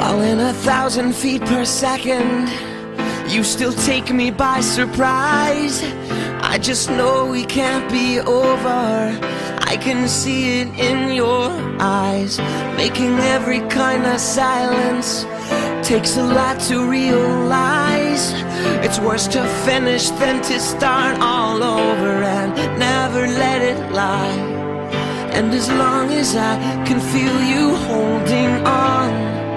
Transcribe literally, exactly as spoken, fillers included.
Falling a thousand feet per second, you still take me by surprise. I just know we can't be over. I can see it in your eyes. Making every kind of silence takes a lot to realize. It's worse to finish than to start all over and never let it lie. And as long as I can feel you holding on,